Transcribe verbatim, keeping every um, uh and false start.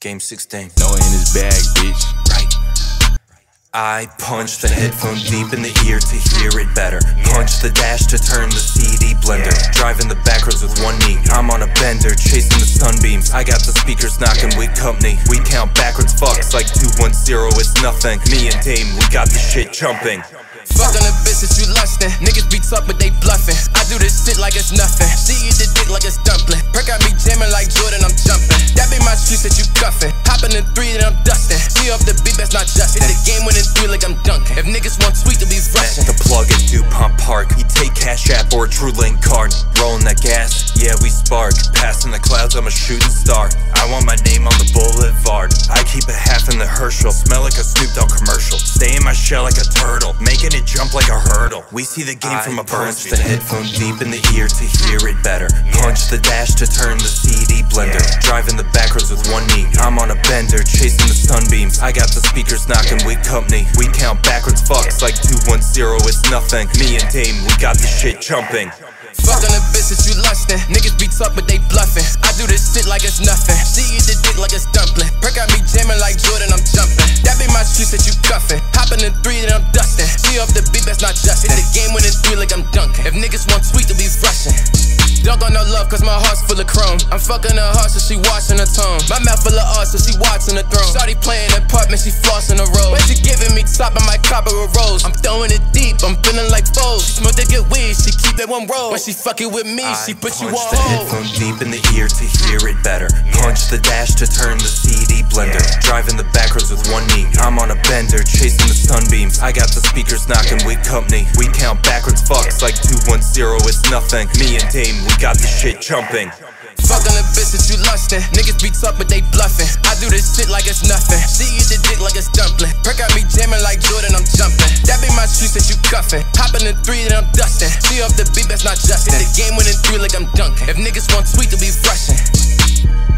Game sixteen. Noah in his bag, bitch. Right. I punch the head from deep in the ear to hear it better. Punch the dash to turn the C D blender. Driving the back roads with one knee. I'm on a bender, chasing the sunbeams. I got the speakers knocking with company. We count backwards fucks like two one zero, it's nothing. Me and Dame, we got the shit jumping. Fuck on the bitch that you lustin'. Niggas be tough but they bluffing. I do this shit like it's nothing. She eat the dick like it's dumpling. Perk got me jamming like Jordan, I'm jumping. That be my streets that you cuffin'. Hoppin' in three and I'm dustin'. She off the beat, that's not justin'. Hit the game winning three like I'm dunking. If niggas want sweet, they'll be rushin'. The plug in DuPont Park. He take Cash App or a True Link card. Rollin' that gas, yeah we spark. Passin' the clouds, I'm a shooting star. I want my name on the boulevard. I keep a half in the Herschel. Smell like a Snoop Dogg commercial. Stay in my shell like a turtle. Making it jump like a hurdle. We see the game I from a burn. Punch the head from deep in the ear to hear it better. Punch the dash to turn the C D blender. Driving the back roads with one knee. I'm on a bender, chasing the sunbeams. I got the speakers knocking with company. We count backwards fucks like two one zero, it's nothing. Me and Dame, we got the shit jumping. Fuck on the bitch that you lustin'. Niggas be tough but they bluffin'. I do this shit like it's nothing. She eat the dick like it's dumpling. Perk got me jamming like Jordan, I'm jumping. That be my streets that you cuffin'. Hoppin' in three and I'm dustin'. She off the beat, that's not justin'. Hit the game winning three like I'm dunking. If niggas want sweet, they'll be rushin'. Don't got no love cause my heart's full of chrome. I'm fucking her heart so she watching her tone. My mouth full of art so she watching her throne. Shawty playing the apartment, she flossing the road. When she giving me top, I might copper a rose. I'm throwing it deep, I'm feeling like foes. She smoke that good weed, she keep that one roll. When she fucking with me, I she put you on hold. Punch the head from deep in the ear to hear it better. Punch the dash to turn the C D blender. Driving the back roads with one knee. I'm on a bender, chasing the sunbeams. I got the speakers knocking with company. We count backwards fucks like two one zero, it's nothing. Me and Dame, we got the shit jumping. Fuck on the bitch that you lustin'. Niggas be tough but they bluffin'. I do this shit like it's nothing. She eat the dick like it's dumpling. Perk got me jamming like Jordan, I'm jumping. That be my streets that you cuffin'. Hoppin' in three and I'm dustin'. She off the beat, that's not justin'. Hit the game winning three like I'm dunking. If niggas want sweet, they'll be rushin'.